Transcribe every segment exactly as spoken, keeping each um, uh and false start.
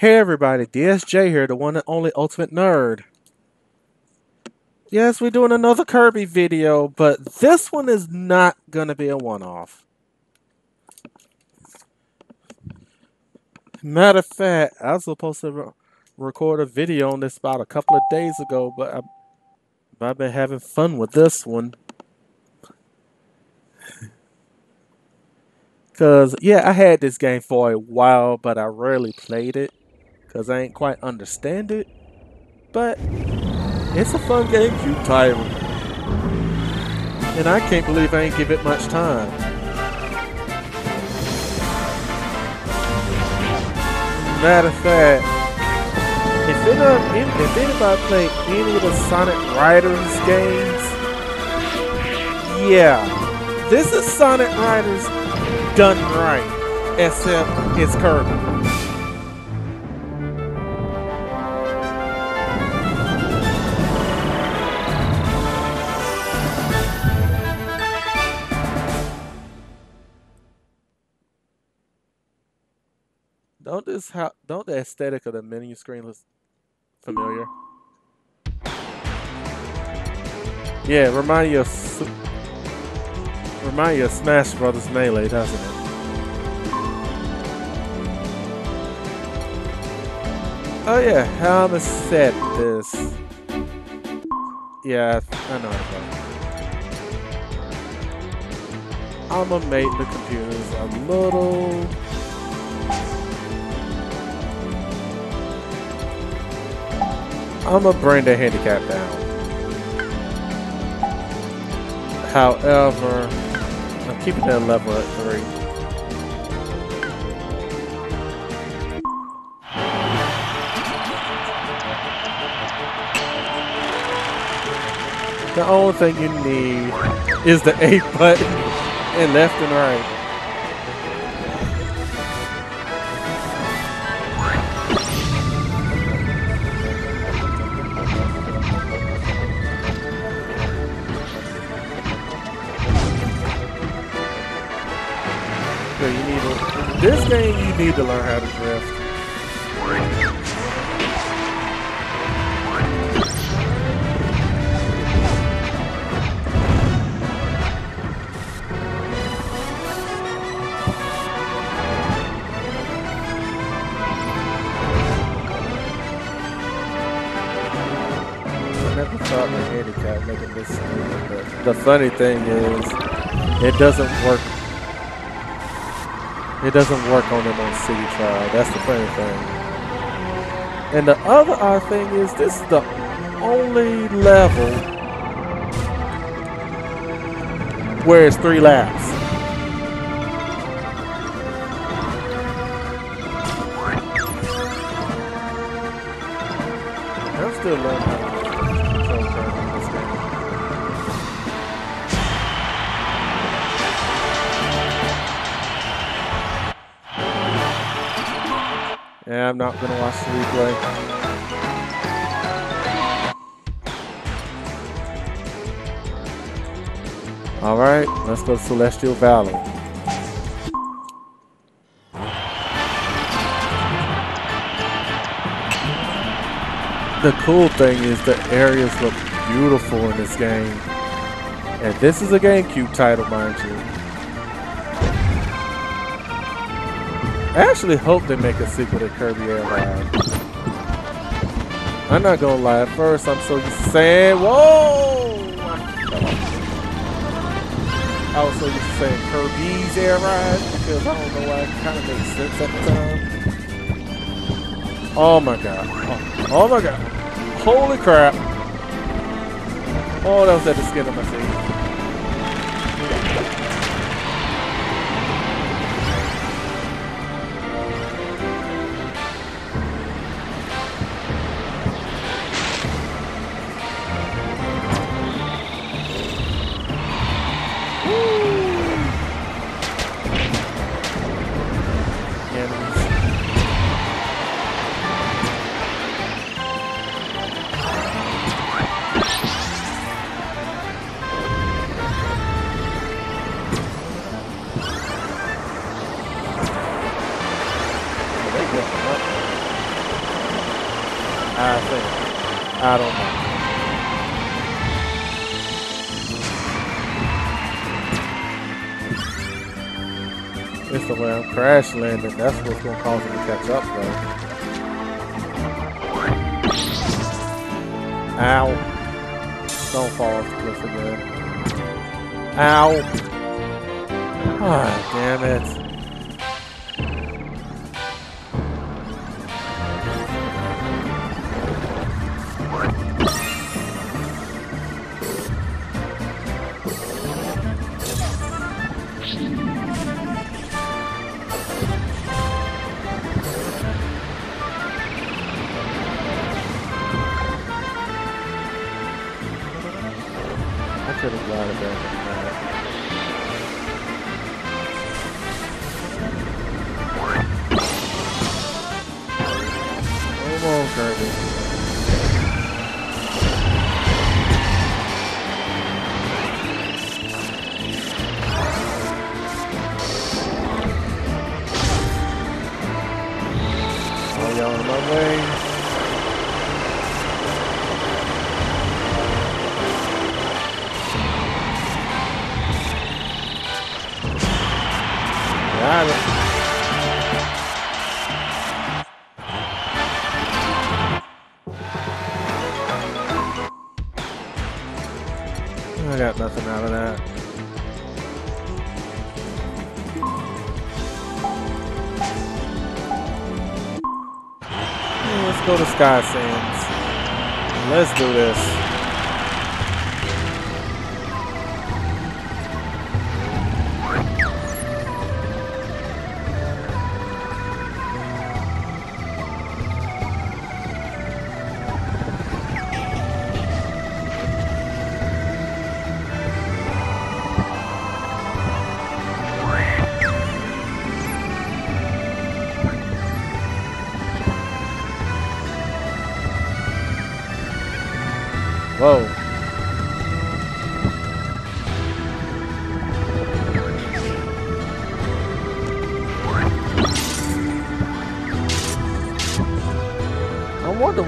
Hey everybody, D S J here, the one and only Ultimate Nerd. Yes, we're doing another Kirby video, but this one is not gonna be a one-off. Matter of fact, I was supposed to re record a video on this about a couple of days ago, but I, I've been having fun with this one. Because, yeah, I had this game for a while, but I rarely played it. Because I ain't quite understand it, but it's a fun GameCube title, and I can't believe I ain't give it much time. Matter of fact, if, it, uh, if anybody played any of the Sonic Riders games, yeah, this is Sonic Riders done right, except it's Kirby. Don't this how don't the aesthetic of the menu screen look familiar? Yeah, remind you of remind you of Smash Brothers Melee, doesn't it? Oh yeah, how I'm set this. Yeah, I know. It, I'ma make the computers a little. I'm gonna bring the handicap down. However, I'm keeping that level at three. The only thing you need is the A button and left and right. This game, you need to learn how to drift. I never thought the handicap making this stupid, but the funny thing is, it doesn't work. It doesn't work on them on City Trial. That's the funny thing. And the other odd thing is, this is the only level where it's three laps. I'm still learning how to control turn in this game. Yeah, I'm not gonna watch the replay. Alright, let's go to Celestial Valley. The cool thing is the areas look beautiful in this game. And this is a GameCube title, mind you. I actually hope they make a sequel to Kirby Air Ride. I'm not gonna lie, at first I'm so used to saying, whoa! I was so used to saying Kirby's Air Ride because I don't know why it kind of makes sense at the time. Oh my god. Oh, oh my god. Holy crap. Oh, that was at the skin of my teeth. I think. I don't know. It's the way I'm crash landing. That's what's going to cause me to catch up, though. Ow. Don't fall off the cliff again. Ow. Ah, damn it. Sky Sands. Let's do this.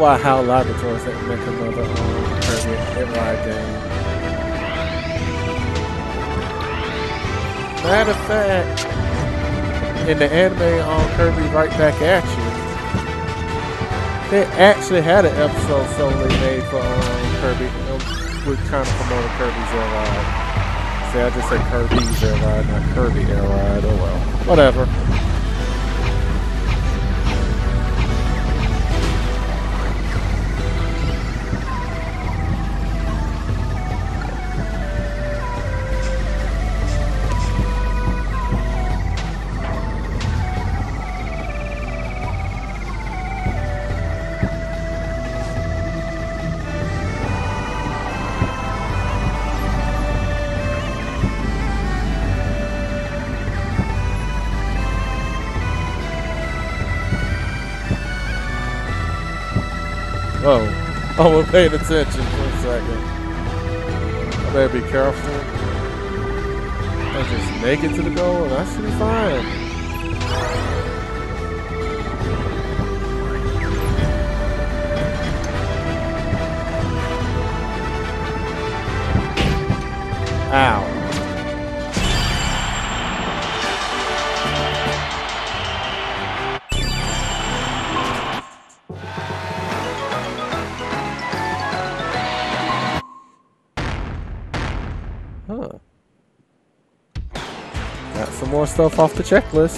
Why Hal Laboratory is going to make another um, Kirby Air Ride game. Matter of fact, in the anime on um, Kirby Right Back At You, they actually had an episode solely made for um, Kirby, um, with kind of promoting Kirby's Air Ride. See, I just said Kirby's Air Ride, not Kirby Air Ride. Oh well, whatever. I was paying attention for a second. I better be careful. I just make it to the goal and I should be fine. More stuff off the checklist.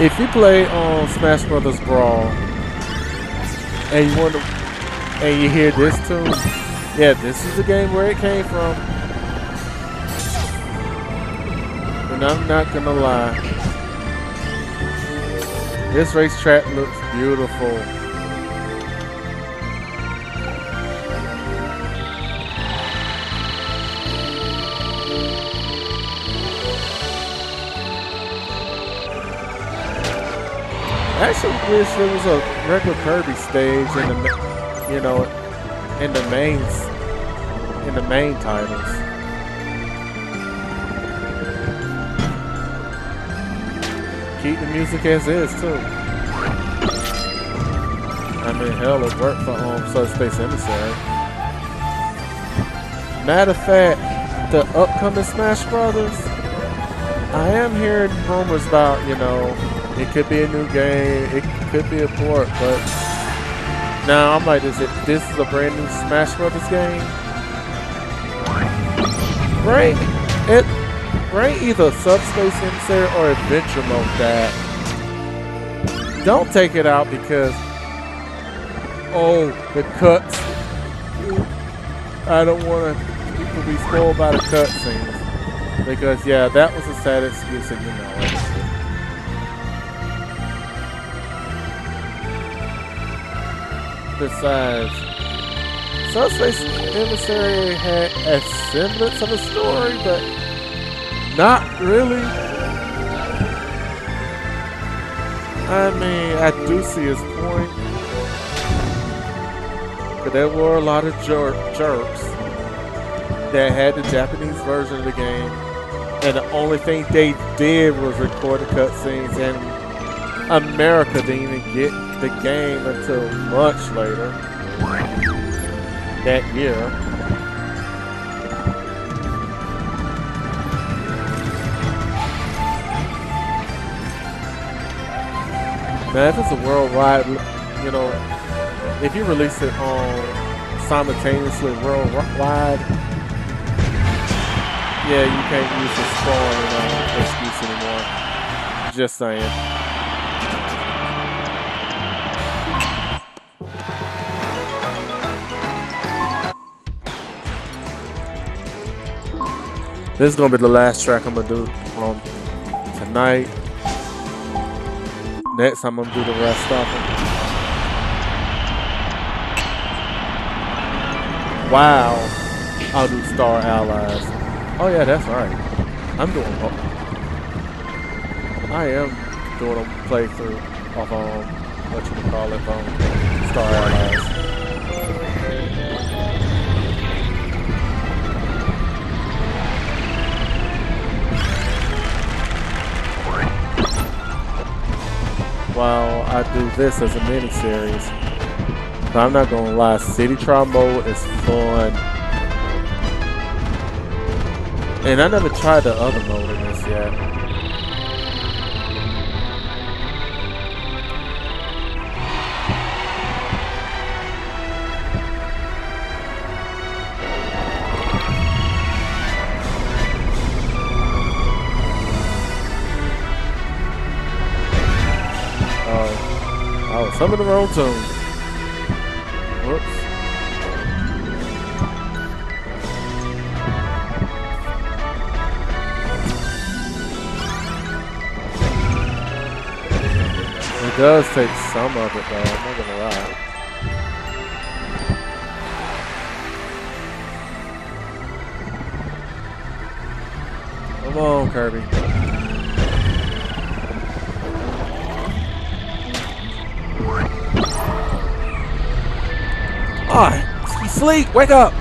If you play on um, Smash Brothers Brawl and you want to, and you hear this tune, yeah, this is the game where it came from. And I'm not gonna lie, this racetrack looks beautiful. Actually, wish there was a regular Kirby stage in the, you know, in the mains, in the main titles. keep the music as is, too. I mean, hell, it worked for um, Subspace Emissary. Matter of fact, the upcoming Smash Brothers, I am hearing rumors about, you know, it could be a new game, it could be a port, but now nah, I'm like, is it, this is a brand new Smash Brothers game? Right? It, right, either Subspace Emissary or Adventure Mode that. Don't take it out because, oh, the cuts. I don't want to be spoiled by the cutscenes. Because, yeah, that was a sad excuse, and you know it. Besides, Subspace Emissary had a semblance of a story, but not really. I mean, I do see his point. But there were a lot of jer jerks that had the Japanese version of the game, and the only thing they did was record the cutscenes, and America didn't even get the game until much later that year. Man, if it's a worldwide, you know, if you release it on simultaneously worldwide, yeah, you can't use the spoiler uh, excuse anymore. Just saying. This is going to be the last track I'm going to do um, tonight. Next time I'm gonna do the rest of them. Wow, I'll do Star Allies. Oh yeah, that's right. I'm doing. Oh, I am doing a playthrough of um, what you would call it, um, Star Allies. While I do this as a mini-series. But I'm not gonna lie, City Trial mode is fun. And I never tried the other mode in this yet. Some of the wrong tunes. Whoops. It does take some of it though, I'm not gonna lie. Come on, Kirby. Ah, oh, sleep, wake up!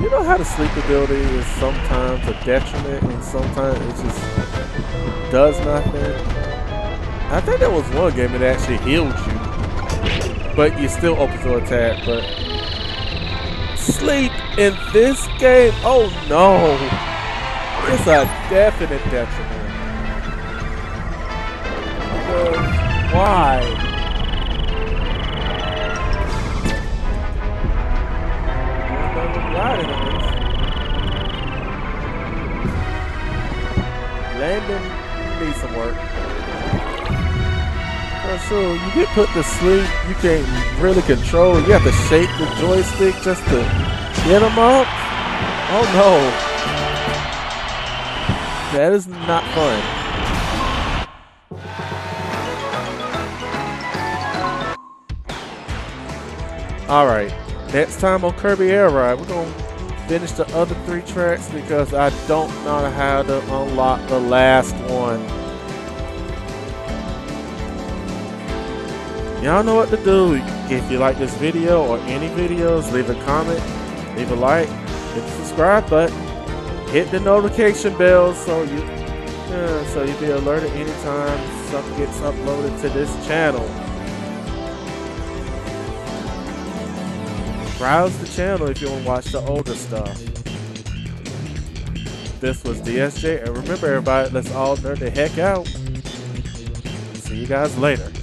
You know how the sleep ability is sometimes a detriment and sometimes it just it does nothing. I think there was one game that actually healed you, but you're still open to attack, but sleep in this game, oh no! It's a definite detriment. Why? Landon needs some work. For sure, you get put to sleep, you can't really control. You have to shake the joystick just to get them up. Oh no. That is not fun. Alright, next time on Kirby Air Ride, we're going to finish the other three tracks because I don't know how to unlock the last one. Y'all know what to do. If you like this video or any videos, leave a comment, leave a like, hit the subscribe button. hit the notification bell so you uh, so you be alerted anytime stuff gets uploaded to this channel. Browse the channel if you want to watch the older stuff. This was D S J, and remember everybody, let's all nerd the heck out. See you guys later.